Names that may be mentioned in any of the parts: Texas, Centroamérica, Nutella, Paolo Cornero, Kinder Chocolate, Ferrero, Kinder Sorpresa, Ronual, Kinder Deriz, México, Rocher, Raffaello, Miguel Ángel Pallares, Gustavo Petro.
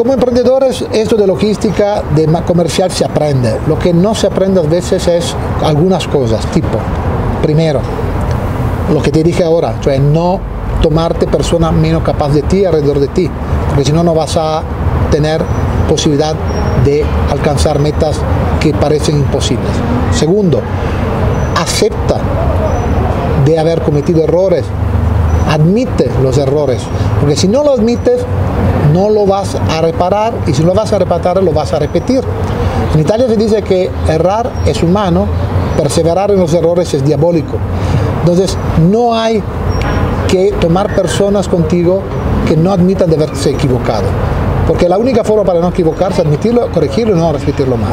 Como emprendedores, esto de logística, de comercial se aprende. Lo que no se aprende a veces es algunas cosas, tipo, primero, lo que te dije ahora, o sea, no tomarte persona menos capaz de ti, alrededor de ti, porque si no, no vas a tener posibilidad de alcanzar metas que parecen imposibles. Segundo, acepta de haber cometido errores, admite los errores, porque si no lo admites, no lo vas a reparar, y si no lo vas a reparar, lo vas a repetir. En Italia se dice que errar es humano, perseverar en los errores es diabólico. Entonces, no hay que tomar personas contigo que no admitan de haberse equivocado, porque la única forma para no equivocarse es admitirlo, corregirlo y no repetirlo más.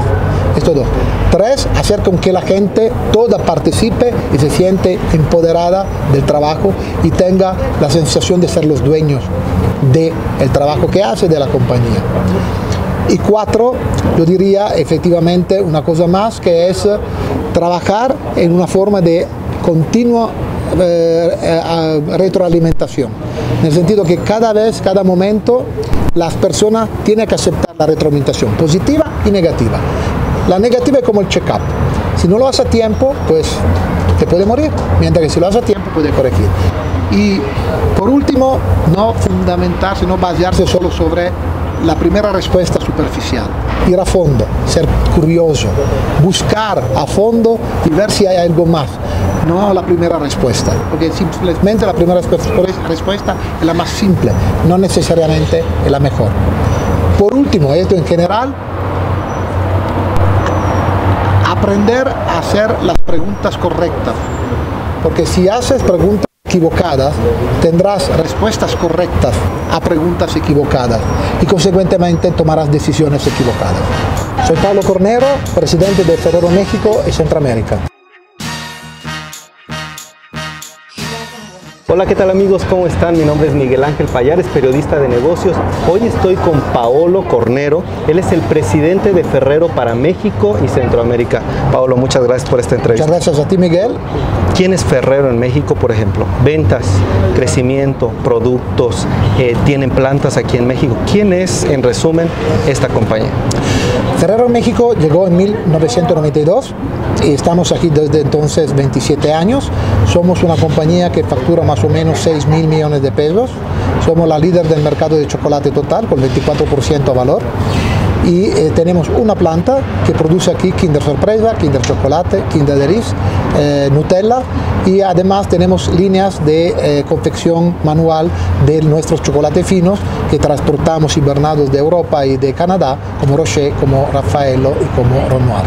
Es todo. 3, hacer con que la gente toda participe y se siente empoderada del trabajo y tenga la sensación de ser los dueños del trabajo que hace, de la compañía. Y 4, yo diría efectivamente una cosa más, que es trabajar en una forma de continua retroalimentación, en el sentido que cada vez, cada momento, las personas tienen que aceptar la retroalimentación positiva y negativa. La negativa es como el check-up. Si no lo haces a tiempo, pues te puede morir, mientras que si lo haces a tiempo, puedes corregir. Y por último, no fundamentarse, no basearse solo sobre la primera respuesta superficial. Ir a fondo, ser curioso, buscar a fondo y ver si hay algo más, no la primera respuesta, porque simplemente la primera respuesta es la más simple, no necesariamente es la mejor. Por último, esto en general, aprender a hacer las preguntas correctas, porque si haces preguntas equivocadas, tendrás respuestas correctas a preguntas equivocadas y consecuentemente tomarás decisiones equivocadas. Soy Paolo Cornero, presidente de Ferrero México y Centroamérica. Hola, ¿qué tal amigos? ¿Cómo están? Mi nombre es Miguel Ángel Pallares, periodista de negocios. Hoy estoy con Paolo Cornero, él es el presidente de Ferrero para México y Centroamérica. Paolo, muchas gracias por esta entrevista. Muchas gracias a ti, Miguel. ¿Quién es Ferrero en México, por ejemplo? Ventas, crecimiento, productos, tienen plantas aquí en México. ¿Quién es, en resumen, esta compañía? Ferrero México llegó en 1992 y estamos aquí desde entonces 27 años. Somos una compañía que factura más o menos 6.000 millones de pesos. Somos la líder del mercado de chocolate total con 24% a valor. Y tenemos una planta que produce aquí Kinder Sorpresa, Kinder Chocolate, Kinder Deriz, Nutella, y además tenemos líneas de confección manual de nuestros chocolates finos que transportamos hibernados de Europa y de Canadá, como Rocher, como Raffaello y como Ronual.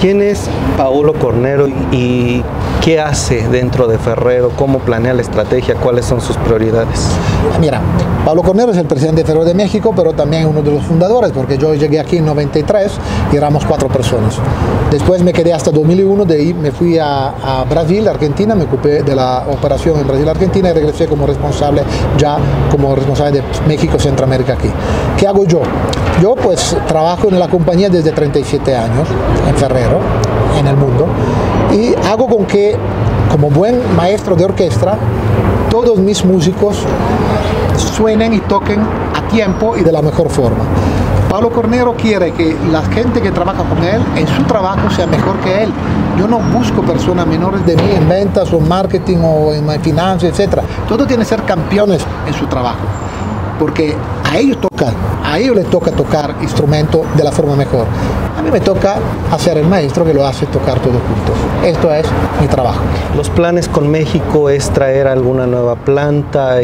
¿Quién es Paolo Cornero y qué hace dentro de Ferrero? ¿Cómo planea la estrategia? ¿Cuáles son sus prioridades? Mira, Paolo Cornero es el presidente de Ferrero de México, pero también uno de los fundadores, porque yo llegué aquí en 93 y éramos 4 personas. Después me quedé hasta 2001, de ahí me fui a Brasil, Argentina, me ocupé de la operación en Brasil, Argentina, y regresé como responsable, ya como responsable de México, Centroamérica aquí. ¿Qué hago yo? Yo pues trabajo en la compañía desde 37 años, en Ferrero, en el mundo, y hago con que, como buen maestro de orquesta, todos mis músicos suenen y toquen a tiempo y de la mejor forma. Paolo Cornero quiere que la gente que trabaja con él, en su trabajo, sea mejor que él. Yo no busco personas menores de mí en ventas o en marketing o en finanzas, etc. Todos tienen que ser campeones en su trabajo, porque a ellos les toca tocar instrumento de la forma mejor. A mí me toca hacer el maestro que lo hace tocar todos juntos. Esto es mi trabajo. ¿Los planes con México es traer alguna nueva planta?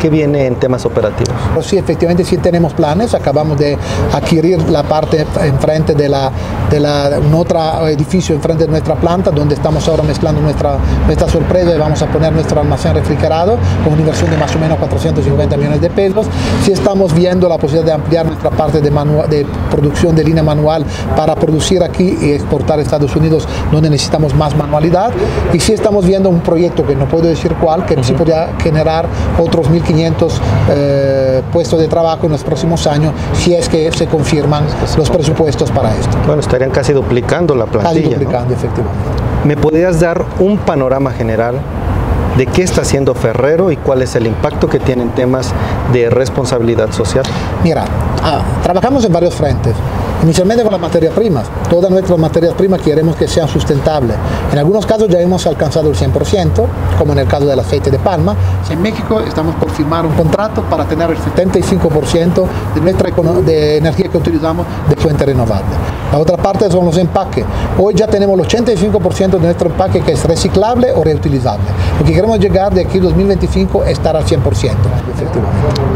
¿Qué viene en temas operativos? Pues sí, efectivamente sí tenemos planes. Acabamos de adquirir la parte enfrente de un otro edificio enfrente de nuestra planta, donde estamos ahora mezclando nuestra sorpresa y vamos a poner nuestro almacén refrigerado con una inversión de más o menos 450 millones de pesos. Sí estamos viendo la posibilidad de ampliar nuestra parte de producción de línea manual para producir aquí y exportar a Estados Unidos, donde necesitamos más manualidad. Y sí estamos viendo un proyecto que no puedo decir cuál, que sí podría generar otros 1.500 puestos de trabajo en los próximos años, si es que se confirman los presupuestos para esto. Bueno, estarían casi duplicando la plantilla. Casi duplicando, ¿no? Efectivamente. ¿Me podrías dar un panorama general de qué está haciendo Ferrero y cuál es el impacto que tiene en temas de responsabilidad social. Mira, trabajamos en varios frentes. Inicialmente con las materias primas. Todas nuestras materias primas queremos que sean sustentables. En algunos casos ya hemos alcanzado el 100%, como en el caso del aceite de palma. En México estamos por firmar un contrato para tener el 75% de nuestra energía que utilizamos de fuente renovable. La otra parte son los empaques. Hoy ya tenemos el 85% de nuestro empaque que es reciclable o reutilizable. Lo que queremos llegar de aquí a 2025 es estar al 100%.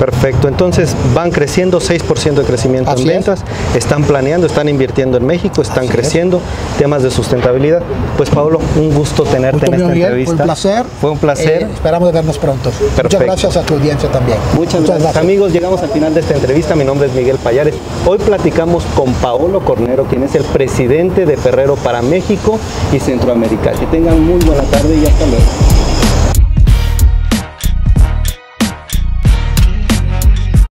Perfecto. Entonces van creciendo, 6% de crecimiento en ventas. Están planeando, están invirtiendo en México, están creciendo, temas de sustentabilidad. Pues Paolo, un gusto tenerte en esta entrevista. Fue un placer. Fue un placer. Esperamos vernos pronto. Perfecto. Muchas gracias a tu audiencia también. Muchas gracias. Amigos, llegamos al final de esta entrevista. Mi nombre es Miguel Pallares. Hoy platicamos con Paolo Cornero, quien es el presidente de Ferrero para México y Centroamérica. Que tengan muy buena tarde y hasta luego.